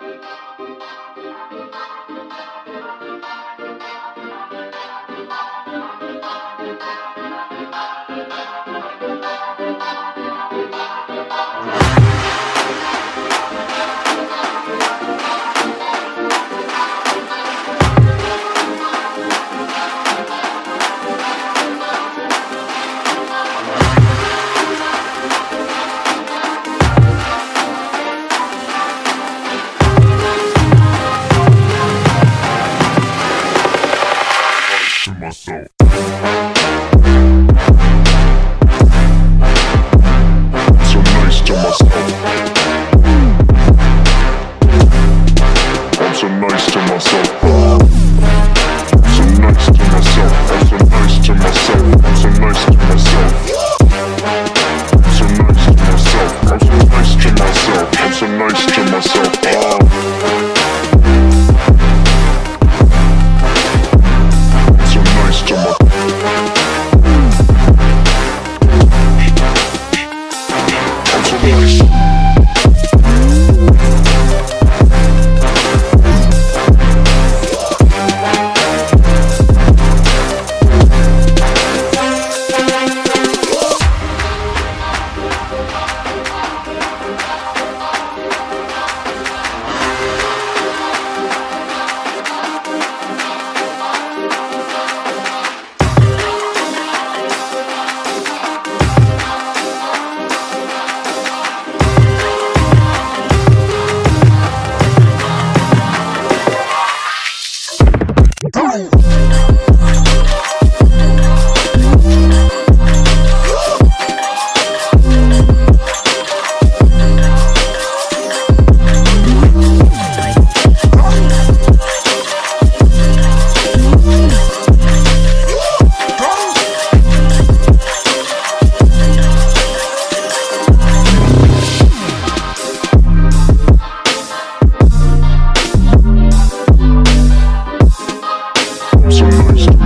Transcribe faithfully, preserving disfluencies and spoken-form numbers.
So nice to myself. I'm so nice to myself. I'm so nice to myself. I'm so nice to myself. I'm so nice to myself. I'm so nice to myself. I'm so nice to myself. I'm so nice to myself. I'm so nice.